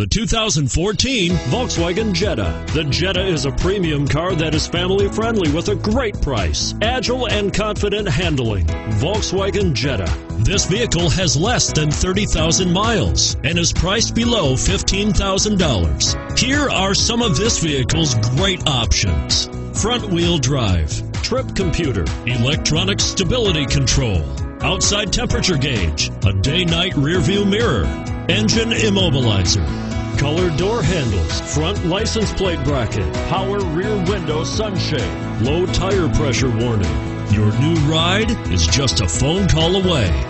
the 2014 Volkswagen Jetta. The Jetta is a premium car that is family friendly with a great price, agile and confident handling. Volkswagen Jetta. This vehicle has less than 30,000 miles and is priced below $15,000. Here are some of this vehicle's great options: front-wheel drive, trip computer, electronic stability control, outside temperature gauge, a day-night rearview mirror, engine immobilizer, color door handles, front license plate bracket, power rear window sunshade, low tire pressure warning. Your new ride is just a phone call away.